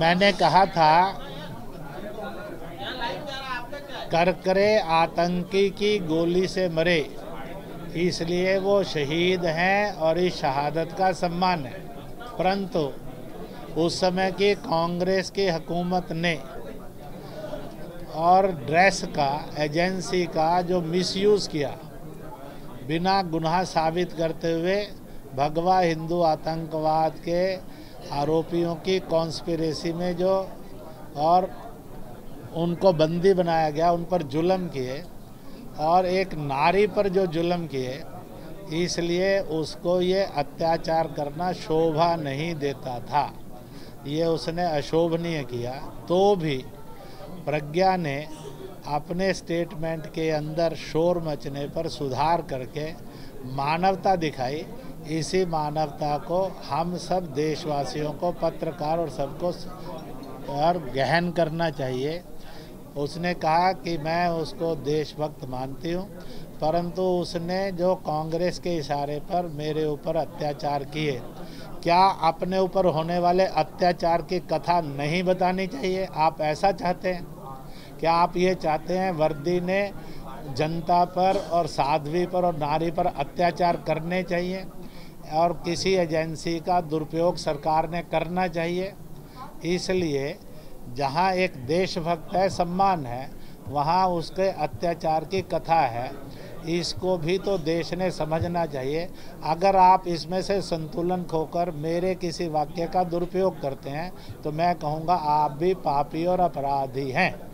मैंने कहा था करकरे आतंकी की गोली से मरे, इसलिए वो शहीद हैं और इस शहादत का सम्मान है। परंतु उस समय की कांग्रेस की हुकूमत ने और ड्रेस का, एजेंसी का जो मिसयूज़ किया, बिना गुनाह साबित करते हुए भगवा हिंदू आतंकवाद के आरोपियों की कॉन्स्पिरेसी में जो और उनको बंदी बनाया गया, उन पर जुल्म किए और एक नारी पर जो जुल्म किए, इसलिए उसको ये अत्याचार करना शोभा नहीं देता था। ये उसने अशोभनीय किया। तो भी प्रज्ञा ने अपने स्टेटमेंट के अंदर शोर मचने पर सुधार करके मानवता दिखाई। इसी मानवता को हम सब देशवासियों को, पत्रकार और सबको और गहन करना चाहिए। उसने कहा कि मैं उसको देशभक्त मानती हूँ, परंतु उसने जो कांग्रेस के इशारे पर मेरे ऊपर अत्याचार किए, क्या अपने ऊपर होने वाले अत्याचार की कथा नहीं बतानी चाहिए? आप ऐसा चाहते हैं? क्या आप ये चाहते हैं वर्दी ने जनता पर और साध्वी पर और नारी पर अत्याचार करने चाहिए और किसी एजेंसी का दुरुपयोग सरकार ने करना चाहिए? इसलिए जहाँ एक देशभक्त है, सम्मान है, वहाँ उसके अत्याचार की कथा है। इसको भी तो देश ने समझना चाहिए। अगर आप इसमें से संतुलन खोकर मेरे किसी वाक्य का दुरुपयोग करते हैं तो मैं कहूँगा आप भी पापी और अपराधी हैं।